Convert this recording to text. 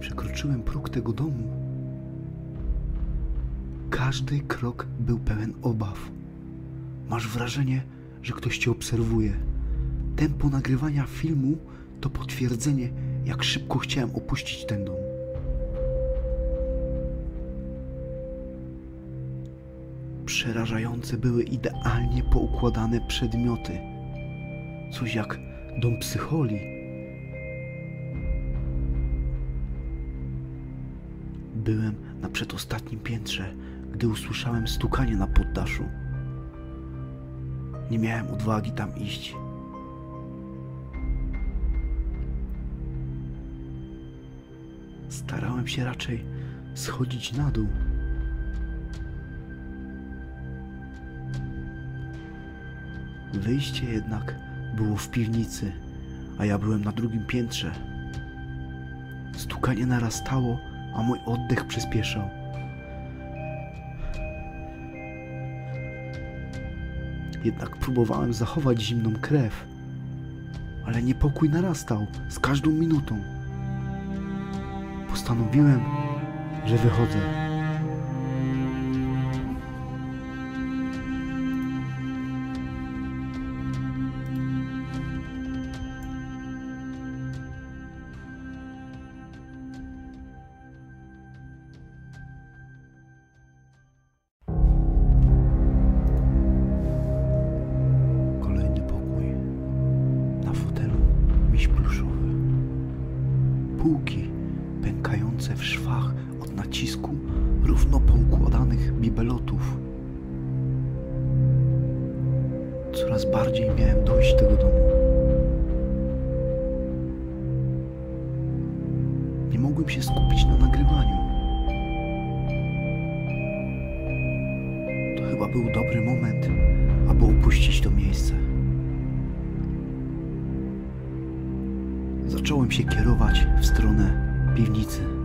przekroczyłem próg tego domu, każdy krok był pełen obaw. Masz wrażenie, że ktoś cię obserwuje. Tempo nagrywania filmu to potwierdzenie, jak szybko chciałem opuścić ten dom. Przerażające były idealnie poukładane przedmioty. Coś jak dom psycholi. Byłem na przedostatnim piętrze, gdy usłyszałem stukanie na poddaszu. Nie miałem odwagi tam iść. Starałem się raczej schodzić na dół. Wyjście jednak było w piwnicy, a ja byłem na drugim piętrze. Stukanie narastało, a mój oddech przyspieszał. Jednak próbowałem zachować zimną krew, ale niepokój narastał z każdą minutą. Postanowiłem, że wychodzę. Kolejny pokój. Na fotelu miś pluszowy. Półki pękające w szwach od nacisku równo poukładanych bibelotów. Coraz bardziej miałem dojść do tego domu. Nie mogłem się skupić na nagrywaniu. To chyba był dobry moment, aby opuścić to miejsce. Zacząłem się kierować w stronę piwnicy.